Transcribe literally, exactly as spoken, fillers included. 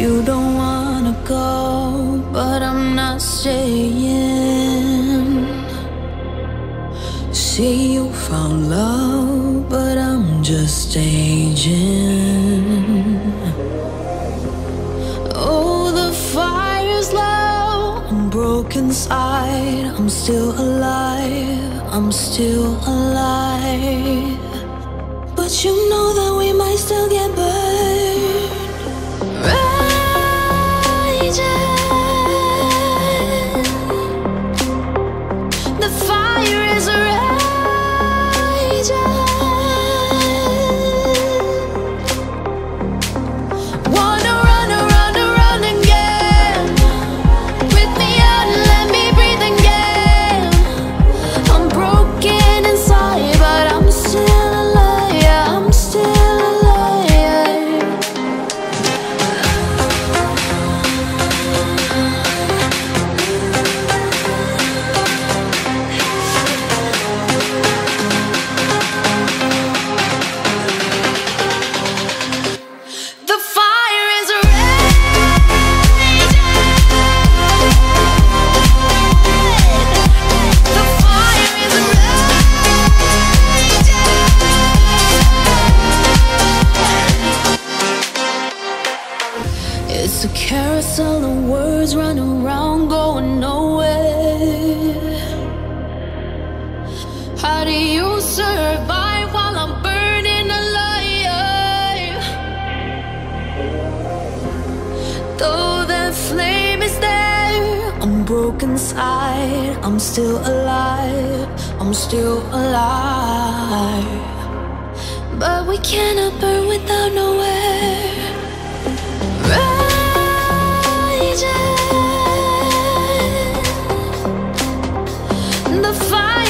You don't wanna go, but I'm not staying. See, you found love, but I'm just staging. Oh, the fire's low, I'm broke inside. I'm still alive, I'm still alive. But you know that we might still get burned. The fire is raging. Wanna run around and run again. Breathe me out and let me breathe again. I'm broken inside, but I'm still alive. Yeah, I'm still It's a carousel of words running around, going nowhere. How do you survive while I'm burning alive? Though that flame is there, I'm broken inside. I'm still alive, I'm still alive. But we cannot burn without nowhere. The fire.